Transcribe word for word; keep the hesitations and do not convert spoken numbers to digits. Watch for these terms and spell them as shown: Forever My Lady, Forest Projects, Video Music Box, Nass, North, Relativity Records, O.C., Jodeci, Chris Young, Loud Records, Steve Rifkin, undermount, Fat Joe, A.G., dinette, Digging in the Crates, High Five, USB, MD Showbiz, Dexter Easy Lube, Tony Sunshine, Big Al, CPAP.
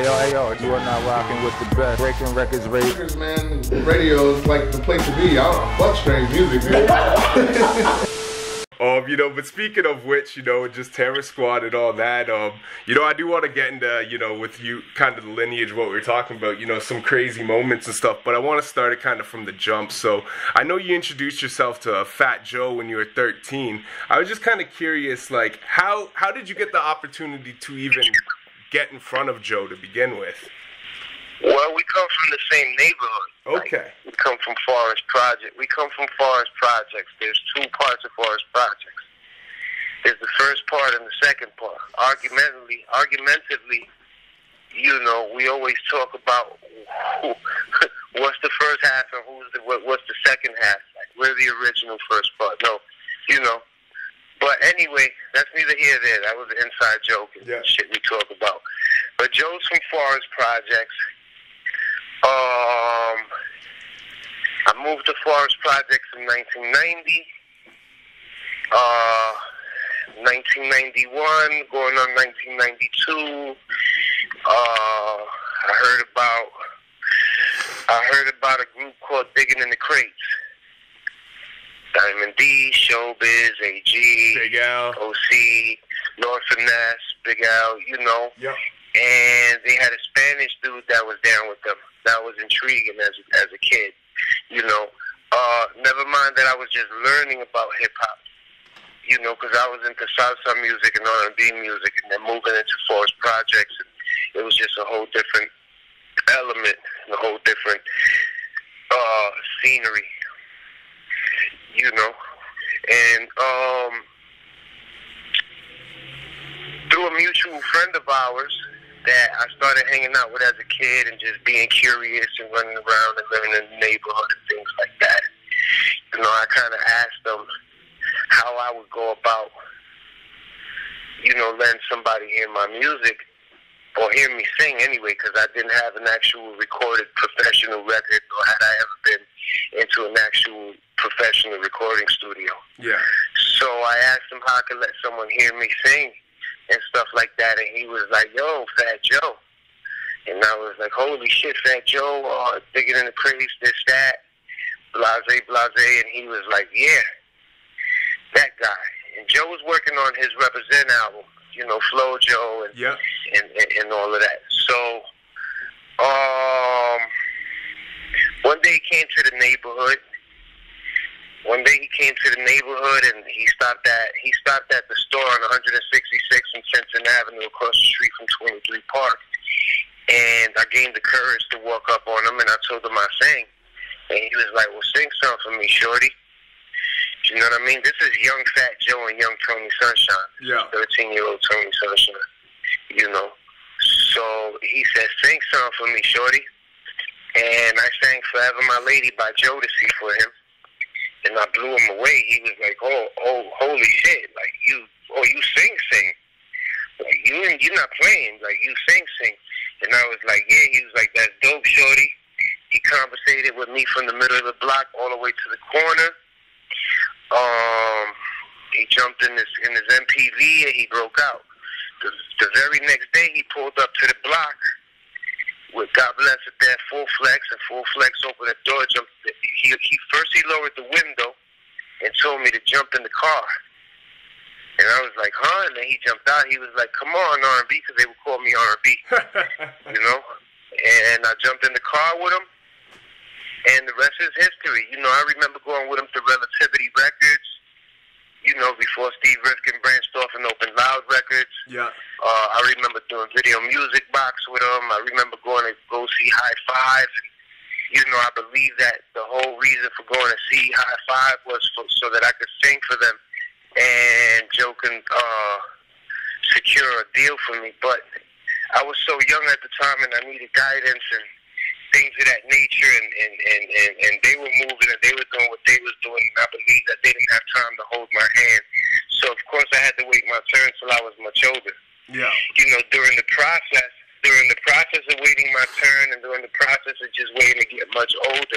Yo, hey, yo, you are not rocking with the best. Breaking records, radio. Man, radio is like the place to be. I don't fuck strange music, man. um, you know, but speaking of which, you know, just Terror Squad and all that, um, you know, I do want to get into, you know, with you, kind of the lineage, what we were talking about, you know, some crazy moments and stuff, but I want to start it kind of from the jump. So, I know you introduced yourself to Fat Joe when you were thirteen. I was just kind of curious, like, how, how did you get the opportunity to even get in front of Joe to begin with? Well, we come from the same neighborhood. Okay. Like, we come from Forest Projects. We come from Forest Projects. There's two parts of Forest Projects. There's the first part and the second part. Argumentatively, argumentatively, you know, we always talk about who, what's the first half and who's the what, what's the second half. Like, we're the original first part. No, you know. But anyway, that's neither here nor there. That was an inside joke and yeah. shit we talk about. But Joe's from Forest Projects. Um, I moved to Forest Projects in nineteen ninety. Uh, nineteen ninety-one, going on nineteen ninety-two. Uh, I heard about. I heard about a group called Digging in the Crates. M D Showbiz, A G, Big Al, O C, North and Nass, Big Al, you know. Yep. And they had a Spanish dude that was down with them. That was intriguing as as a kid, you know. Uh, never mind that I was just learning about hip-hop, you know, because I was into salsa music and R and B music, and then moving into Forest Projects, and it was just a whole different element, a whole different uh, scenery. You know, and um, through a mutual friend of ours that I started hanging out with as a kid and just being curious and running around and living in the neighborhood and things like that, you know, I kind of asked them how I would go about, you know, letting somebody hear my music or hear me sing anyway, because I didn't have an actual recorded professional record, nor had I ever been into an actual professional recording studio. Yeah. So I asked him how I could let someone hear me sing and stuff like that, and he was like, yo, Fat Joe. And I was like, holy shit, Fat Joe, uh, Digging in the Crates, this, that, blase, blase. And he was like, yeah, that guy. And Joe was working on his Represent album, you know, Flo Joe and, yeah. and, and, and all of that. So um, one day he came to the neighborhood. One day he came to the neighborhood and he stopped at he stopped at the store on one sixty-six and Fenton Avenue across the street from twenty-three Park. And I gained the courage to walk up on him and I told him I sang. And he was like, well, sing something for me, shorty. You know what I mean? This is young Fat Joe and young Tony Sunshine. Yeah. thirteen-year-old Tony Sunshine. You know? So he said, sing something for me, shorty. And I sang Forever My Lady by Jodeci for him. And I blew him away. He was like, "Oh, oh, holy shit! Like you, oh, you sing, sing. Like you, you're not playing. Like you sing, sing." And I was like, "Yeah." He was like, "That's dope, shorty." He conversated with me from the middle of the block all the way to the corner. Um, he jumped in his in his M P V and he broke out. The, the very next day, he pulled up to the block with God Bless It There, Full Flex, and Full Flex opened the door, jumped, he, he first he lowered the window and told me to jump in the car. And I was like, huh? And then he jumped out. He was like, come on, R and B, because they would call me R and B, you know? And I jumped in the car with him, and the rest is history. You know, I remember going with him to Relativity Records, you know, before Steve Rifkin branched off and opened Loud Records. Yeah. Uh, I remember doing Video Music Box with him. I remember going to O C High Five. You know, I believe that the whole reason for going to see High Five was for, so that I could sing for them and Joe can uh, secure a deal for me. But I was so young at the time and I needed guidance and things of that nature, and, and, and, and, and they were moving and they were doing what they was doing, and I believe that they didn't have time to hold my hand. So, of course, I had to wait my turn till I was much older. Yeah. You know, during the process, during the process of waiting my turn and during the process of just waiting to get much older,